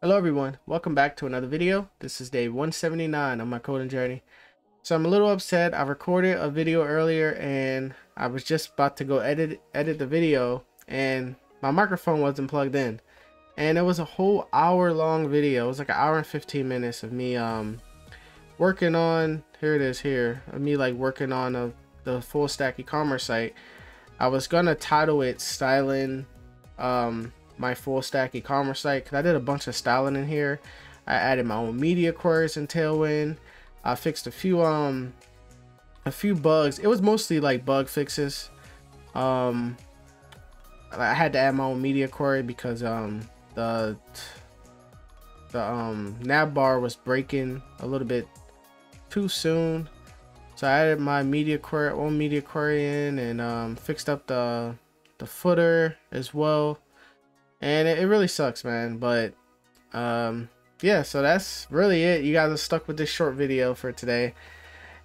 Hello everyone, welcome back to another video. This is day 179 on my coding journey. So I'm a little upset. I recorded a video earlier and I was just about to go edit the video and my microphone wasn't plugged in. And it was a whole hour long video. It was like an hour and 15 minutes of me working on, here it is here, of me like working on the full stack e-commerce site. I was gonna title it Styling my full stack e-commerce site because I did a bunch of styling in here. I added my own media queries in Tailwind. I fixed a few bugs. It was mostly like bug fixes. I had to add my own media query because the nav bar was breaking a little bit too soon, so I added my own media query in and fixed up the footer as well. And it really sucks, man, but yeah, so that's really it. You guys are stuck with this short video for today.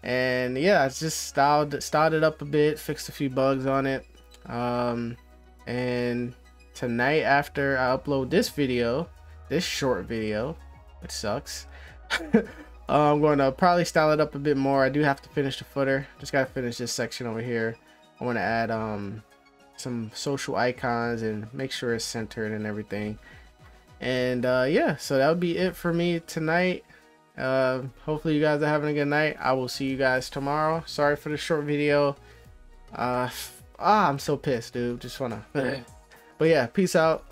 And yeah, I just styled it up a bit, fixed a few bugs on it. And tonight after I upload this video, this short video, which sucks, I'm going to probably style it up a bit more. I do have to finish the footer. Just got to finish this section over here. I want to add some social icons and make sure it's centered and everything. And yeah, so that would be it for me tonight. Hopefully you guys are having a good night. I will see you guys tomorrow. Sorry for the short video. I'm so pissed, dude. Just wanna but yeah, peace out.